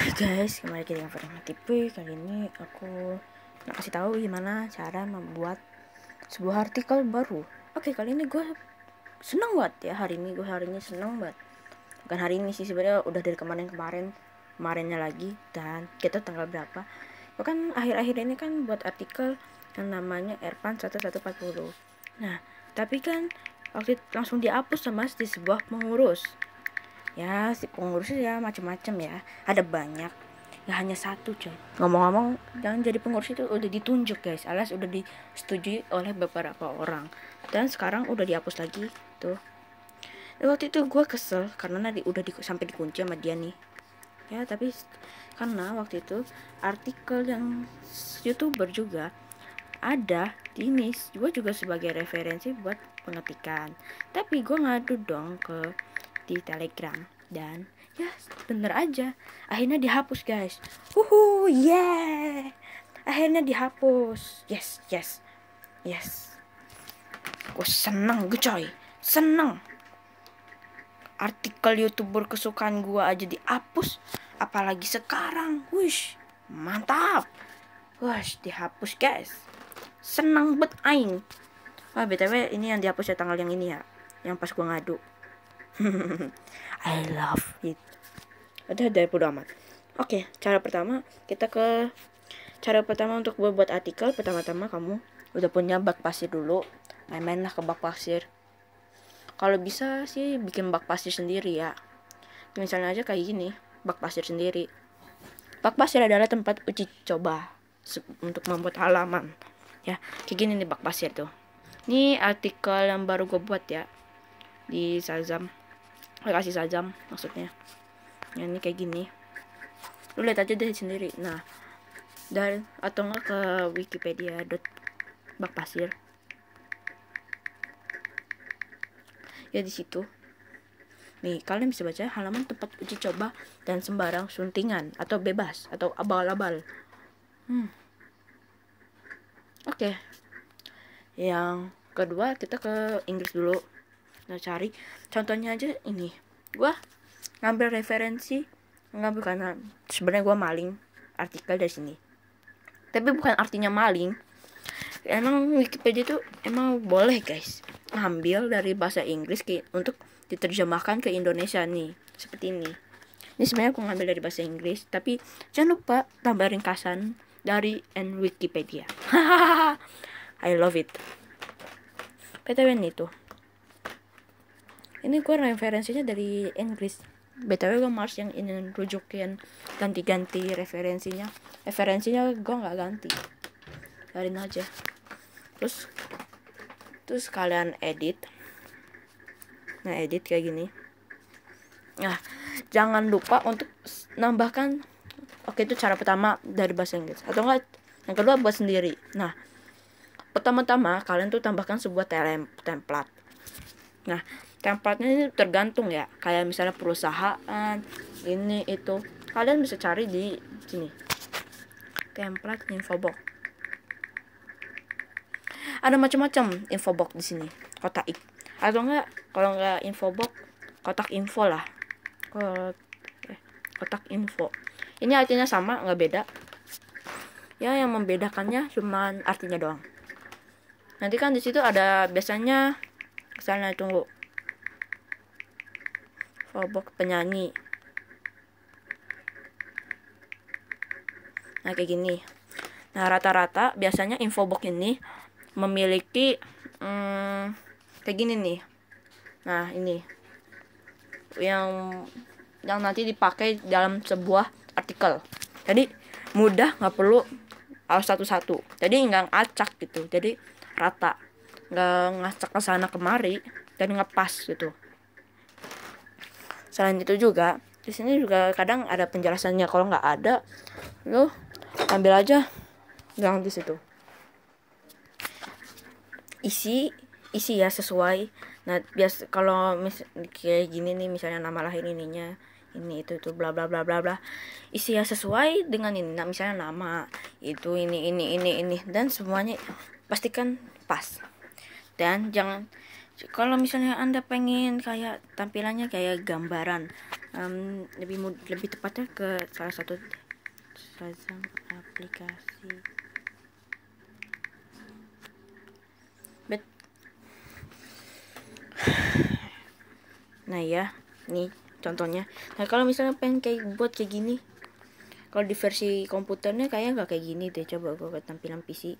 Hai guys, kembali lagi dengan Erpan1140 TV. Kali ini aku mau kasih tahu gimana cara membuat sebuah artikel baru. Oke, kali ini gue seneng banget ya. Hari ini seneng banget. Bukan hari ini sih, sebenarnya udah dari kemarinnya lagi. Dan kita tanggal berapa? Bahkan akhir-akhir ini kan buat artikel yang namanya Erpan1140. Nah, tapi kan waktu langsung dihapus sama di sebuah pengurus. Ya, si pengurusnya ya macam-macam ya, ada banyak, nggak hanya satu coy. Ngomong-ngomong, yang jadi pengurus itu udah ditunjuk guys, alias udah disetujui oleh beberapa orang, dan sekarang udah dihapus lagi tuh. Dan waktu itu gue kesel karena sampai dikunci sama dia nih ya, tapi karena waktu itu artikel yang youtuber juga ada di ini, gue juga sebagai referensi buat pengetikan, tapi gue ngadu dong ke di Telegram, dan ya bener aja akhirnya dihapus guys. Yeah, akhirnya dihapus. Yes, gue seneng, gue coy seneng. Artikel youtuber kesukaan gue aja dihapus, apalagi sekarang. Wish, mantap. Wish, dihapus guys, seneng bet aing. Oh btw, ini yang dihapus ya tanggal yang ini ya, yang pas gue ngadu. I love it. Udah dari bodo amat. Oke, cara pertama untuk buat artikel. Pertama-tama kamu udah punya bak pasir dulu. Main-mainlah ke bak pasir. Kalau bisa sih bikin bak pasir sendiri ya. Misalnya aja kayak gini, bak pasir sendiri. Bak pasir adalah tempat uji coba untuk membuat halaman. Ya, kayak gini nih bak pasir tuh. Ini artikel yang baru gue buat ya, di Shazam. Kasih Shazam maksudnya. Yang ini kayak gini. Lu lihat aja deh sendiri. Nah, dan atau enggak ke Wikipedia bak pasir. Ya di situ. Nih, kalian bisa baca halaman tempat uji coba dan sembarang suntingan atau bebas atau abal-abal. Oke. Yang kedua kita ke Inggris dulu. Nah, cari contohnya aja ini. Gua ngambil referensi, karena sebenarnya gua maling artikel dari sini. Tapi bukan artinya maling. Emang Wikipedia itu emang boleh, guys. Ngambil dari bahasa Inggris untuk diterjemahkan ke Indonesia nih, seperti ini. Ini sebenarnya gua ngambil dari bahasa Inggris, tapi jangan lupa tambah ringkasan dari Wikipedia. I love it. PTW itu. Ini gue referensinya dari Inggris. BTW gue mars yang ini rujukin, ganti-ganti referensinya. Gue nggak ganti, biarin aja. Terus kalian edit. Nah, edit kayak gini. Nah, jangan lupa untuk nambahkan. Oke, itu cara pertama dari bahasa Inggris. Atau enggak yang kedua buat sendiri. Nah, pertama-tama kalian tuh tambahkan sebuah template. Nah, template-nya ini tergantung ya, kayak misalnya perusahaan ini itu. Kalian bisa cari di sini, template infobox. Ada macam-macam infobox di sini, kotak ik. Atau enggak, kalau enggak infobox, kotak info lah. Kotak info. Ini artinya sama, enggak beda. Ya, yang membedakannya cuman artinya doang. Nanti kan di situ ada biasanya misalnya tunggu Infobok penyanyi. Nah, kayak gini. Nah, rata-rata biasanya infobok ini memiliki kayak gini nih. Nah, ini yang nanti dipakai dalam sebuah artikel. Jadi mudah, nggak perlu harus satu-satu. Jadi nggak acak gitu. Jadi rata, nggak ngacak ke sana kemari dan ngepas gitu. Selain itu juga di sini juga kadang ada penjelasannya. Kalau nggak ada, lu ambil aja yang di situ. Isi ya sesuai. Nah, bias kalau kayak gini nih, misalnya nama lahir ininya ini itu bla bla bla bla bla. Isi ya sesuai dengan ini. Nah, misalnya nama itu ini dan semuanya pastikan pas. Dan jangan Kalau misalnya Anda pengen kayak tampilannya kayak gambaran, lebih tepatnya ke salah satu Shazam aplikasi. Nah ya, nih contohnya. Nah kalau misalnya pengen kayak buat kayak gini, kalau di versi komputernya kayaknya nggak kayak gini deh. Coba gue ke tampilan PC.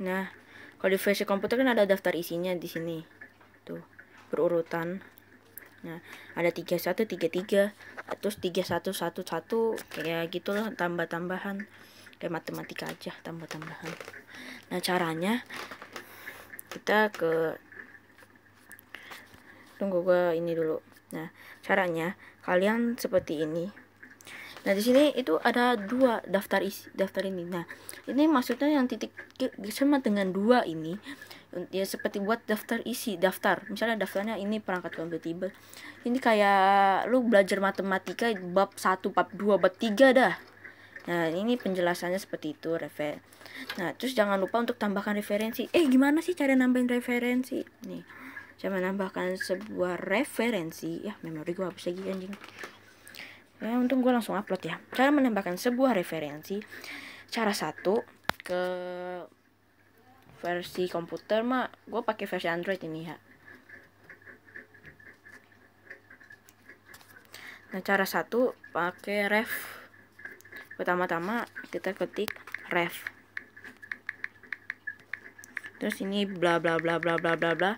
Nah, kalau di versi komputer kan ada daftar isinya di sini. Tuh, berurutan. Nah, ada 31, 33, terus 31, 11, kayak gitulah, tambah-tambahan. Kayak matematika aja, tambah-tambahan. Nah, caranya kita ke tunggu gua ini dulu. Nah, caranya kalian seperti ini. Nah, di sini itu ada dua daftar isi, daftar ini. Nah, ini maksudnya yang titik sama dengan dua ini ya, seperti buat daftar isi, daftar. Misalnya daftarnya ini perangkat komputer. Ini kayak lu belajar matematika bab 1, bab 2, bab 3 dah. Nah, ini penjelasannya seperti itu, refer. Nah, terus jangan lupa untuk tambahkan referensi. Gimana sih cara nambahin referensi? Nih. Saya menambahkan sebuah referensi. Ya, memori gua habis lagi anjing. Ya, untung gue langsung upload ya. Cara menambahkan sebuah referensi. Cara 1, ke versi komputer mah gue pakai versi Android ini ya. Nah, cara 1 pakai ref. Pertama-tama kita ketik ref. Terus ini bla bla bla bla bla bla bla.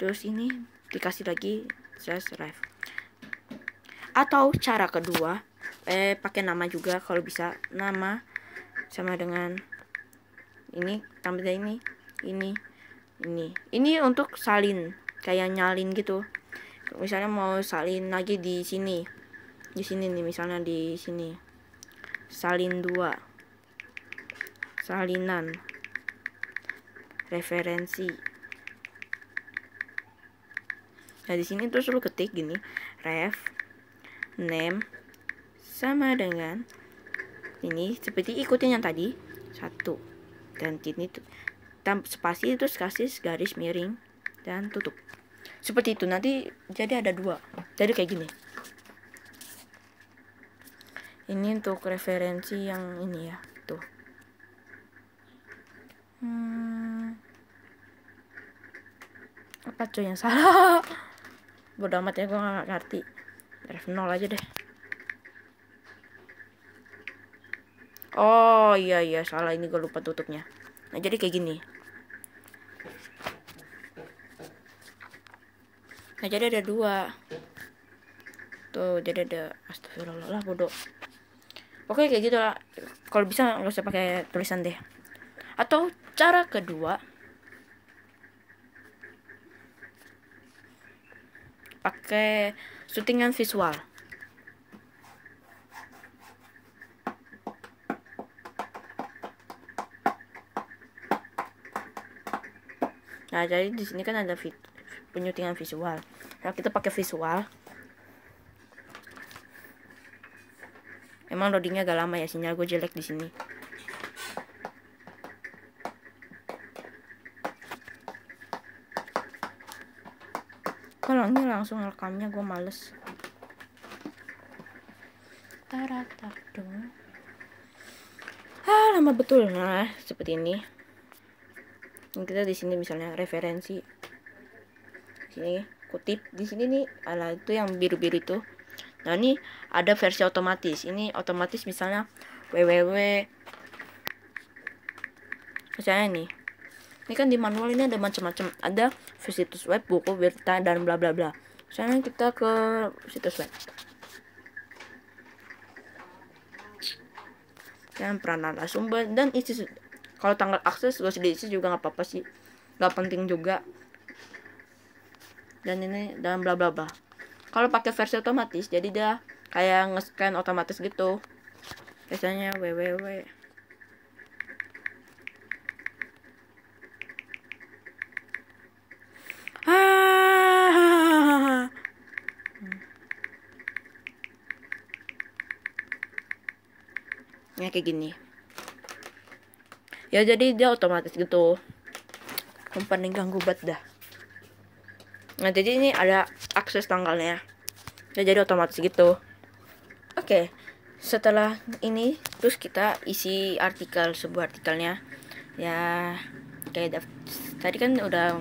Terus ini dikasih lagi just ref. Atau cara kedua, pakai nama juga kalau bisa. Nama sama dengan ini, tambah ini untuk salin, kayak nyalin gitu. Misalnya mau salin lagi di sini, nih, misalnya di sini salin 2, salinan referensi. Nah, di sini terus lu ketik gini, ref name sama dengan ini, seperti ikutin yang tadi 1 dan ini spasi, terus kasih garis miring dan tutup seperti itu. Nanti jadi ada 2, jadi kayak gini. Ini untuk referensi yang ini ya, tuh. Apa cuy yang salah? Bodoh amat ya, gue gak ngerti. Ref 0 aja deh. Oh iya, salah, ini gue lupa tutupnya. Nah, jadi kayak gini. Nah, jadi ada 2. Tuh, jadi ada, astagfirullah lah, bodoh. Oke, kayak gitu lah. Kalau bisa nggak usah pakai tulisan deh. Atau cara kedua, pakai syutingan visual. Nah, jadi di sini kan ada penyutingan visual. Nah, kita pakai visual. Emang loadingnya agak lama ya, sinyal gue jelek di sini. Kalau ini langsung rekamnya gue males. Taratak dong. Lama betul. Nah, seperti ini. Ini kita di sini misalnya referensi. Sini kutip di sini nih, ala itu yang biru-biru itu. Nah, ini ada versi otomatis. Ini otomatis misalnya www. Misalnya nih. Ini kan di manual ini ada macam-macam, ada situs web, buku, berita, dan bla bla bla. Misalnya kita ke situs web yang peranan sumber dan isi. Kalau tanggal akses gak usah diisi juga nggak apa-apa sih, nggak penting juga. Dan ini dan bla bla bla. Kalau pakai versi otomatis jadi dia kayak nge-scan otomatis gitu. Biasanya www. ya kayak gini ya, jadi dia otomatis gitu. Kumpanin ganggu banget dah. Nah jadi ini ada akses tanggalnya ya, jadi otomatis gitu. Oke, setelah ini terus kita isi artikel, sebuah artikelnya ya. Kayak tadi kan udah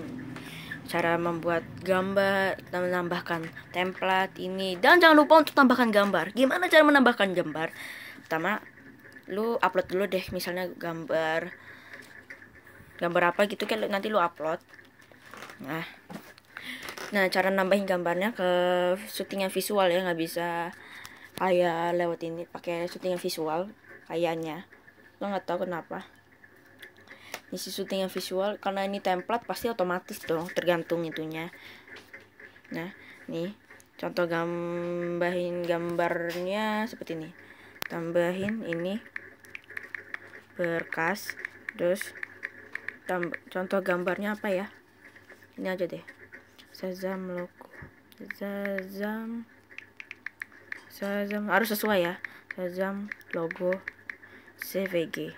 cara membuat gambar, menambahkan template ini, dan jangan lupa untuk tambahkan gambar. Gimana cara menambahkan gambar? Pertama lu upload dulu deh, misalnya gambar apa gitu kan, nanti lu upload. Nah cara nambahin gambarnya ke syutingnya visual ya, nggak bisa kayak lewat ini pakai syutingnya visual kayaknya, lo nggak tahu kenapa isi syutingnya visual, karena ini template pasti otomatis dong, tergantung itunya. Nah nih contoh gambarin gambarnya seperti ini, tambahin ini berkas, terus contoh gambarnya apa ya, ini aja deh, Shazam logo, Shazam harus sesuai ya, Shazam logo CVG.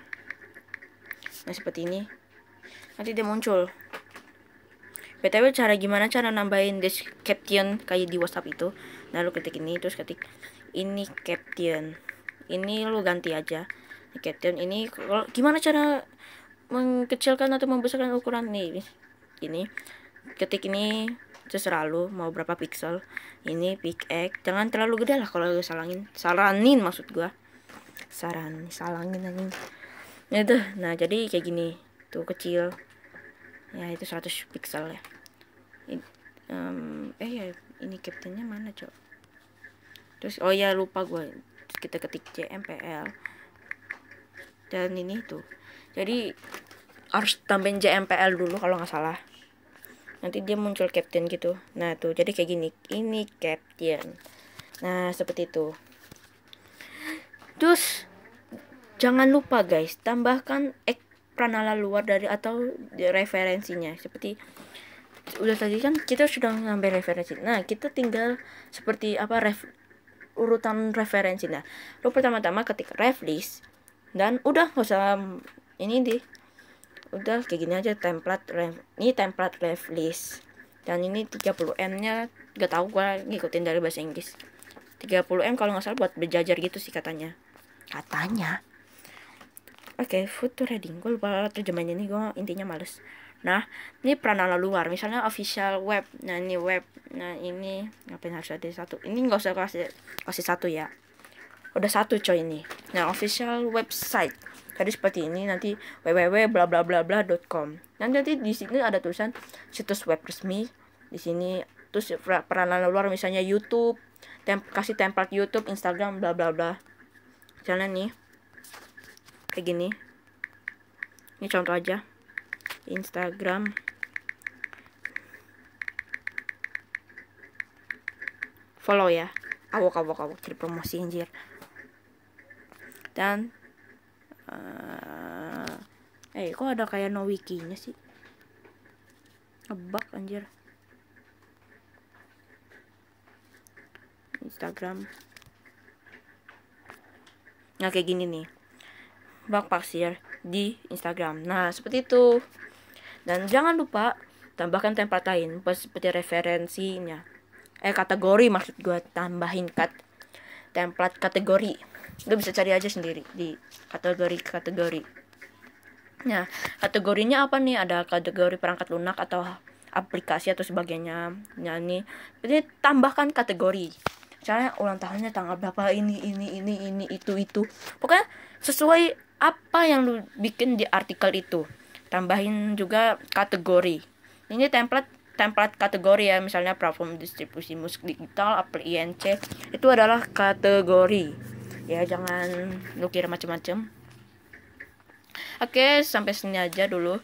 Nah seperti ini nanti dia muncul. BTW gimana cara nambahin caption kayak di WhatsApp itu, nah lu ketik ini, terus ketik ini caption, ini lu ganti aja caption ini. Gimana cara mengkecilkan atau membesarkan ukuran nih, ini ketik ini terserah lu mau berapa piksel, ini pixel, jangan terlalu gede lah kalau saranin maksud gua, salangin anjing itu. Nah jadi kayak gini tuh kecil ya, itu 100 piksel ya. Ini captionnya mana cok, terus oh ya lupa gua, kita ketik JMPL dan ini tuh. Jadi harus tambahin JMPL dulu kalau nggak salah, nanti dia muncul caption gitu. Nah tuh jadi kayak gini, ini caption. Nah seperti itu. Terus jangan lupa guys, tambahkan pranala luar dari atau referensinya. Seperti udah tadi kan kita sudah nambah referensi. Nah kita tinggal seperti apa urutan referensi. Nah lo pertama-tama ketik ref list dan udah nggak usah ini deh, udah kayak gini aja, template ref, ini template ref list, dan ini 30M nya gak tau gua ngikutin dari bahasa Inggris, 30M kalau nggak salah buat berjajar gitu sih katanya. Oke, future reading, gua lupa terjemahannya nih, gua intinya males. Nah ini pranala luar, misalnya official web, nah ini web, nah ini ngapain harus ada satu, ini nggak usah kasih satu ya, udah satu coy ini. Nah official website jadi seperti ini, nanti www.blablabla.com. Nanti di sini ada tulisan situs web resmi di sini, terus peranan luar misalnya YouTube, kasih template YouTube, Instagram, bla bla bla. Misalnya nih kayak gini. Ini contoh aja. Instagram. Follow ya. Awok jadi promosi anjir. Dan kok ada kayak no wikinya sih, ngebug anjir. Instagram nah kayak gini nih, bug pasir di Instagram. Nah seperti itu. Dan jangan lupa tambahkan template lain seperti referensinya, kategori maksud gua, tambahin template kategori. Lo bisa cari aja sendiri di kategori. Nah kategorinya apa nih, ada kategori perangkat lunak atau aplikasi atau sebagainya. Nah ini jadi tambahkan kategori, misalnya ulang tahunnya tanggal berapa, ini itu, pokoknya sesuai apa yang lo bikin di artikel itu. Tambahin juga kategori, ini template kategori ya, misalnya platform distribusi musik digital, Apple INC, itu adalah kategori ya, jangan lu kira macam-macam. Oke, sampai sini aja dulu.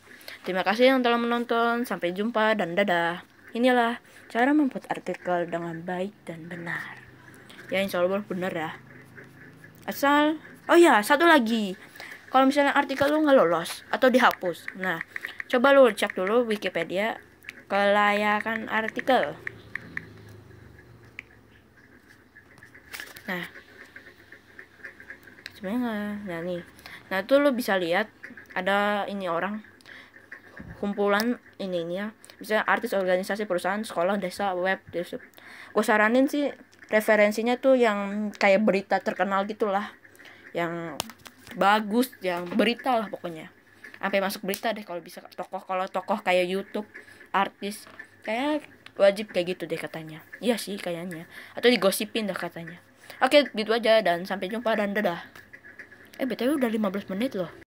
Terima kasih yang telah menonton, sampai jumpa dan dadah. Inilah cara membuat artikel dengan baik dan benar ya, insya Allah benar ya, asal oh ya satu lagi, kalau misalnya artikel lu nggak lolos atau dihapus, nah coba lu cek dulu Wikipedia kelayakan artikel. Nah sebenarnya. Nah nih, nah itu lo bisa lihat ada ini orang kumpulan ini ya, bisa artis, organisasi, perusahaan, sekolah, desa, web. Gue saranin sih referensinya tuh yang kayak berita terkenal gitulah, yang bagus, yang berita lah pokoknya. Sampai masuk berita deh kalau bisa, tokoh. Kalau tokoh kayak YouTube, artis, kayak wajib kayak gitu deh katanya. Iya sih kayaknya. Atau digosipin dah katanya. Oke, gitu aja dan sampai jumpa dan dadah. BTW udah 15 menit loh.